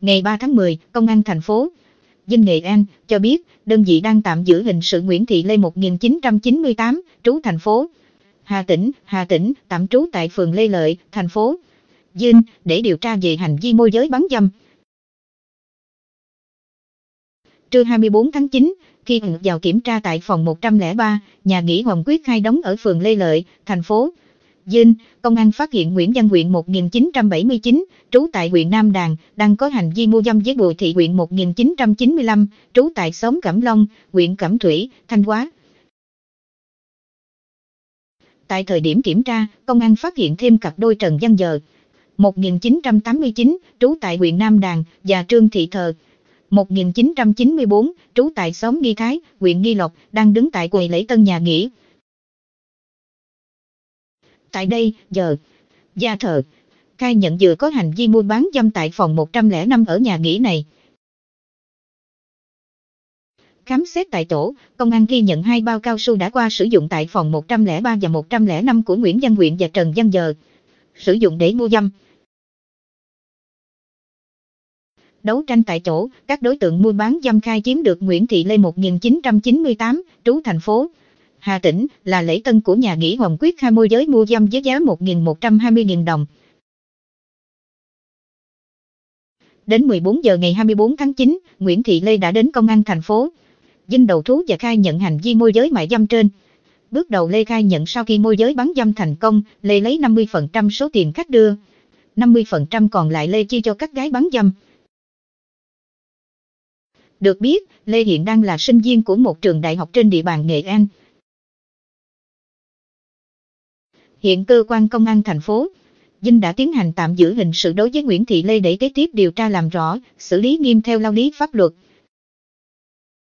Ngày 3 tháng 10, Công an thành phố Vinh Nghệ An cho biết đơn vị đang tạm giữ hình sự Nguyễn Thị Lê 1998, trú thành phố Hà Tĩnh, tạm trú tại phường Lê Lợi, thành phố Vinh để điều tra về hành vi môi giới bán dâm. Trưa 24 tháng 9, khi vào kiểm tra tại phòng 103, nhà nghỉ Hồng Quyết khai đóng ở phường Lê Lợi, thành phố Vinh, công an phát hiện Nguyễn Văn Nguyện 1979, trú tại huyện Nam Đàn, đang có hành vi mua dâm với Bùi Thị Huệ 1995, trú tại xóm Cẩm Long, huyện Cẩm Thủy, Thanh Hóa. Tại thời điểm kiểm tra, công an phát hiện thêm cặp đôi Trần Văn Dờ 1989, trú tại huyện Nam Đàn, và Trương Thị Thờ 1994, trú tại xóm Nghi Thái, huyện Nghi Lộc, đang đứng tại quầy lễ tân nhà nghỉ. Tại đây, Giờ và Thờ khai nhận vừa có hành vi mua bán dâm tại phòng 105 ở nhà nghỉ này. Khám xét tại chỗ, công an ghi nhận 2 bao cao su đã qua sử dụng tại phòng 103 và 105 của Nguyễn Văn Nguyện và Trần Văn Giờ, sử dụng để mua dâm. Đấu tranh tại chỗ, các đối tượng mua bán dâm khai chiếm được Nguyễn Thị Lê 1998, trú thành phố Hà Tĩnh, là lễ tân của nhà nghỉ Hoàng Quyết khai môi giới mua dâm với giá 1.120.000 đồng. Đến 14 giờ ngày 24 tháng 9, Nguyễn Thị Lê đã đến công an thành phố Vinh đầu thú và khai nhận hành vi môi giới mại dâm trên. Bước đầu Lê khai nhận sau khi môi giới bán dâm thành công, Lê lấy 50% số tiền khách đưa, 50% còn lại Lê chia cho các gái bán dâm. Được biết, Lê hiện đang là sinh viên của một trường đại học trên địa bàn Nghệ An. Hiện cơ quan công an thành phố Vinh đã tiến hành tạm giữ hình sự đối với Nguyễn Thị Lê để kế tiếp điều tra làm rõ, xử lý nghiêm theo lao lý pháp luật.